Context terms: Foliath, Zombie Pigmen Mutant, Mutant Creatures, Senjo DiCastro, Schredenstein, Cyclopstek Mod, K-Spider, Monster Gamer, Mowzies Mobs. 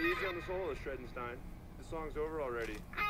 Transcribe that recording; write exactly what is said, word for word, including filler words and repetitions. Easy on the solo, Schredenstein. This song's over already.